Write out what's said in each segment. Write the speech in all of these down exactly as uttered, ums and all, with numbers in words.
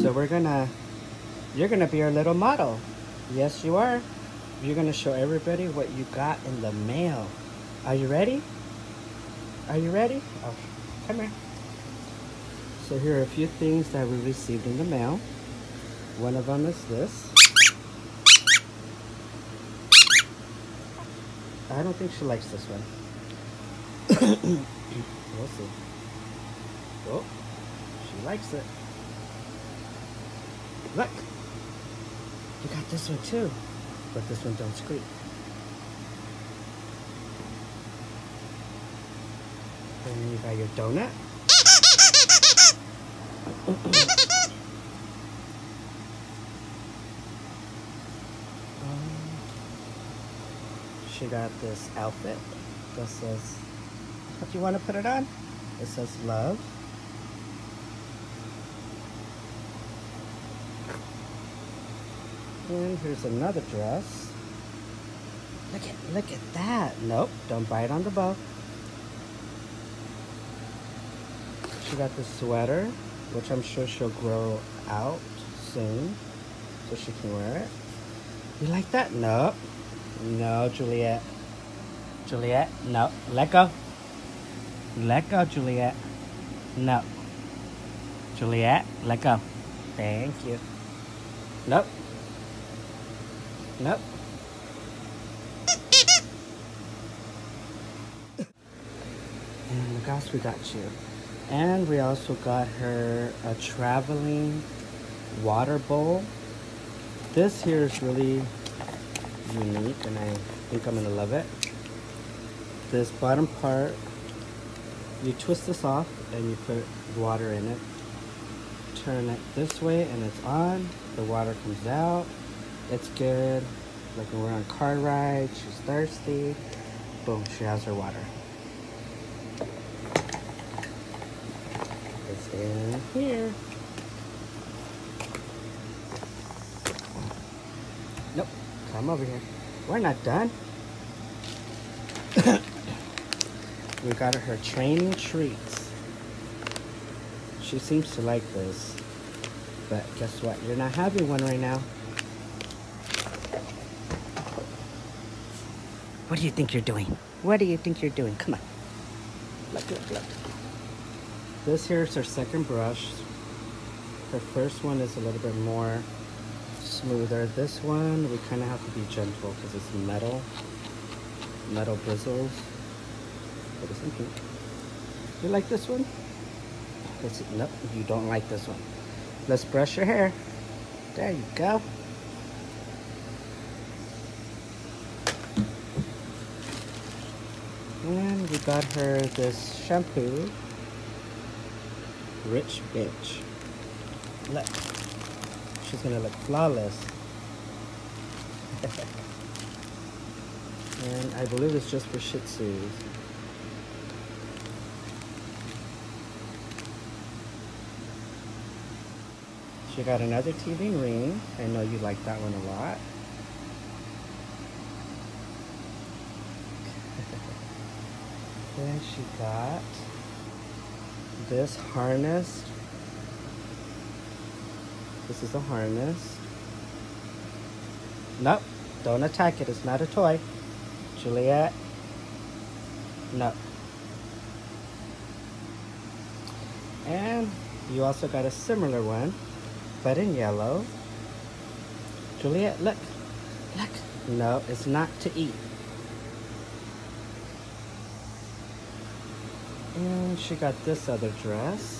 So we're gonna, you're gonna be our little model. Yes, you are. You're gonna show everybody what you got in the mail. Are you ready? Are you ready? Oh, come here. So here are a few things that we received in the mail. One of them is this. I don't think she likes this one. We'll see. Oh, she likes it. Look, you got this one too, but this one don't squeak. And then you got your donut. um, she got this outfit that says, what do you want to put it on? It says love. And here's another dress. Look at, look at that. Nope, don't bite on the bow. She got this sweater, which I'm sure she'll grow out soon, so she can wear it. You like that? Nope. No, Juliette. Juliette, no. Let go. Let go, Juliette. No. Juliette, let go. Thank you. Nope. Nope. And look else we got you. And we also got her a traveling water bowl. This here is really unique and I think I'm gonna love it. This bottom part, you twist this off and you put water in it. Turn it this way and it's on. The water comes out. It's good. Like when we're on a car ride, she's thirsty. Boom, she has her water. It's in here. Nope, come over here. We're not done. We got her training treats. She seems to like this. But guess what? You're not having one right now. What do you think you're doing? What do you think you're doing? Come on. Look, look, look. This here is her second brush. Her first one is a little bit more smoother. This one, we kind of have to be gentle because it's metal. Metal bristles. But it's in pink. You like this one? Let's see. Nope, you don't like this one. Let's brush your hair. There you go. And we got her this shampoo, Rich Bitch. Look, she's gonna look flawless. And I believe it's just for Shih Tzus. She got another teething ring. I know you like that one a lot. Then she got this harness. This is a harness. Nope, don't attack it. It's not a toy. Juliette, no. And you also got a similar one, but in yellow. Juliette, look, look. No, it's not to eat. And she got this other dress.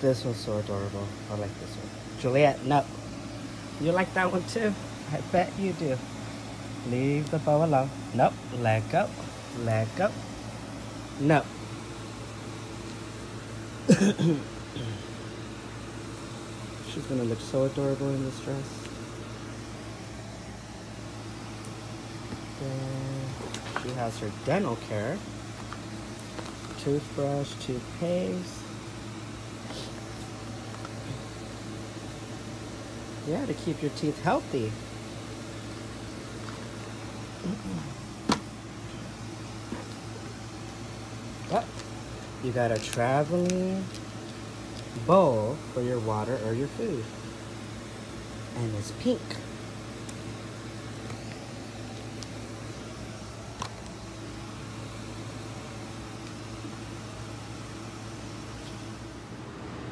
This one's so adorable. I like this one. Juliette, no. You like that one too? I bet you do. Leave the bow alone. Nope. Let go. Let go. No. She's gonna look so adorable in this dress. Then she has her dental care. Toothbrush, toothpaste. Yeah, to keep your teeth healthy. Mm-hmm. Oh, you got a traveling bowl for your water or your food. And it's pink.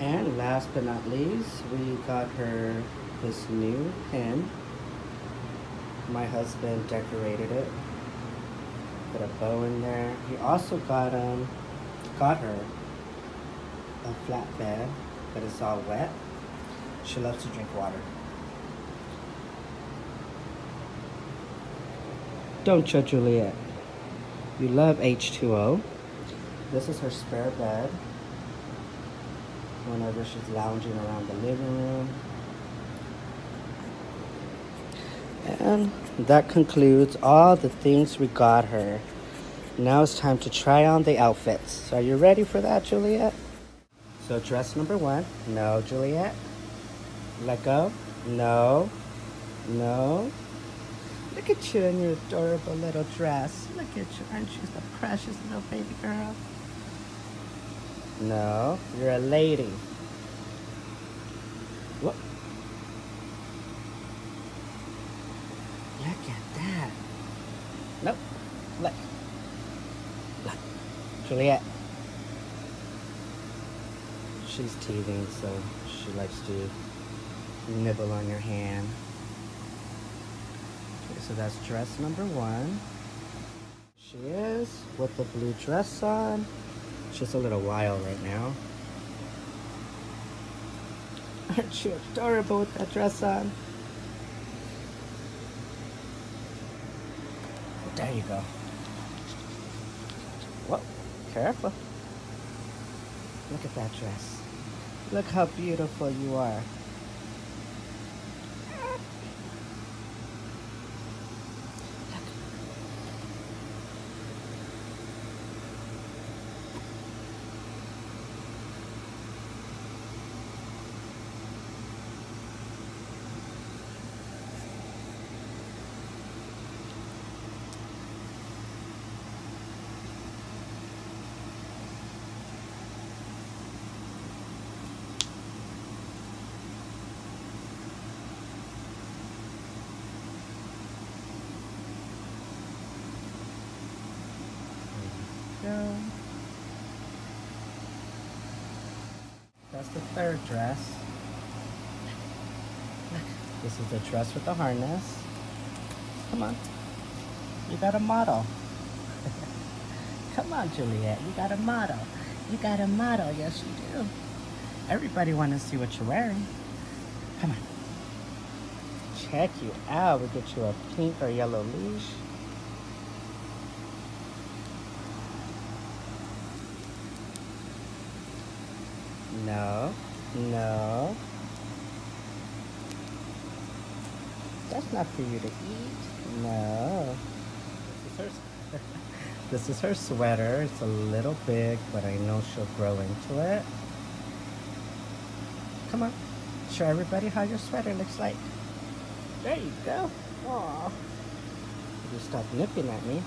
And last but not least, we got her this new pen. My husband decorated it. Put a bow in there. He also got um got her a flatbed, but it's all wet. She loves to drink water. Don't you, Juliette? You love H two O. This is her spare bed. Whenever she's lounging around the living room. And that concludes all the things we got her. Now it's time to try on the outfits. So are you ready for that, Juliette? So dress number one. No, Juliette. Let go. No. No. Look at you in your adorable little dress. Look at you. Aren't you the precious little baby girl? No, you're a lady. What? Look at that. Nope. Look. Look. Juliette. She's teething, so she likes to nibble on your hand. Okay, so that's dress number one. She is with the blue dress on. Just a little while right now. Aren't you adorable with that dress on? There you go. Whoa, careful. Look at that dress. Look how beautiful you are. That's the third dress. Look. This is the dress with the harness. Come on. You got a model. Come on, Juliette. You got a model. You got a model. Yes, you do. Everybody want to see what you're wearing. Come on. Check you out. We'll get you a pink or yellow leash. No, no. That's not for you to eat. No. This is her, this is her sweater. It's a little big, but I know she'll grow into it. Come on. Show everybody how your sweater looks like. There you go. Aw. You stop nipping at me.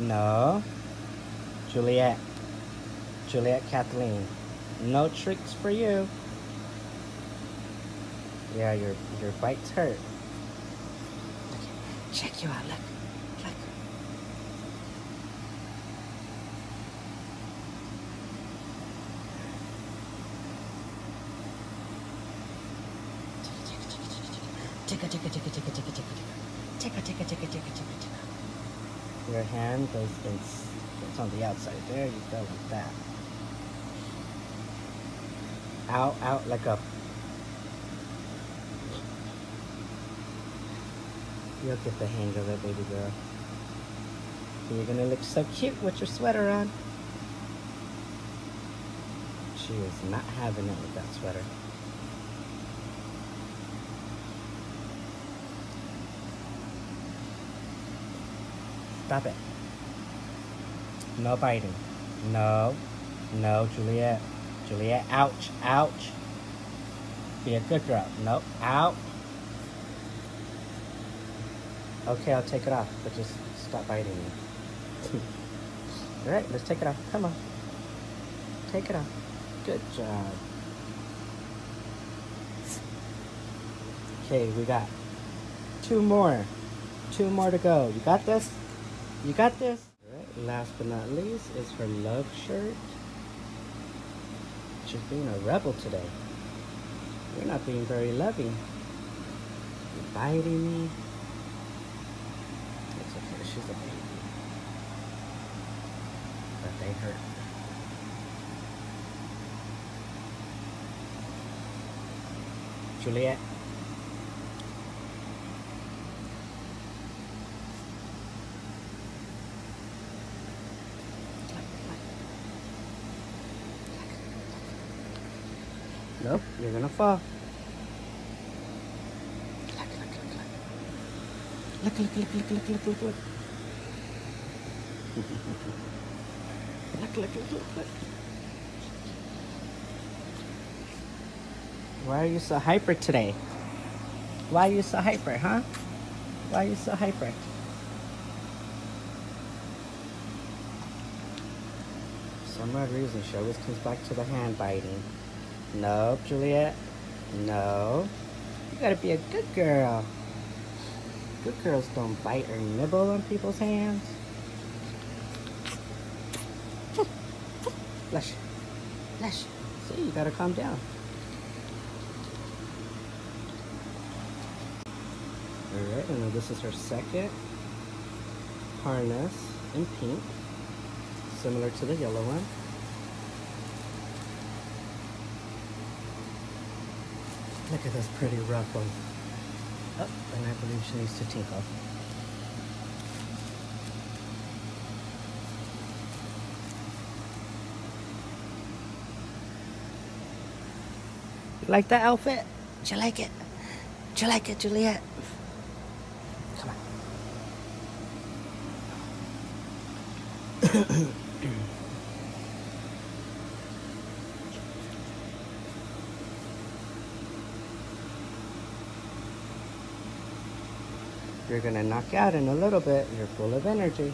No. Juliette. Juliette Kathleen. No tricks for you. Yeah, your your bite's hurt. Look, check you out. Look, look. Tickle, tickle, tickle, tickle, tickle, tickle, tickle, tickle, tickle, tickle, tickle, tickle. Your hand goes in. It's on the outside. There you go with that. Out, out, like a. You'll get the hang of it, baby girl. You're gonna look so cute with your sweater on. She is not having it with that sweater. Stop it. No biting. No. No, Juliette. Juliette, ouch, ouch. Be a good girl. Nope, out. Okay, I'll take it off, but just stop biting me. All right, let's take it off. Come on. Take it off. Good job. Okay, we got two more. Two more to go. You got this? You got this? All right, last but not least is her love shirt. She's being a rebel today. You're not being very loving. You're biting me. It's okay, she's a baby. But they hurt. Juliette. Nope, you're gonna fall. Look, look, look, look. Look, look, look, look, look, look, look, look. Look, look, look, look, look. Why are you so hyper today? Why are you so hyper, huh? Why are you so hyper? For some odd reason, she always comes back to the hand biting. Nope, Juliette. No. You gotta be a good girl. Good girls don't bite or nibble on people's hands. Blush. Blush. See, you gotta calm down. Alright, and then this is her second harness in pink, similar to the yellow one. Look at this pretty ruffle. Oh, and I believe she needs to tinkle. You like that outfit? Do you like it? Do you like it, Juliette? Come on. You're gonna knock out in a little bit. You're full of energy.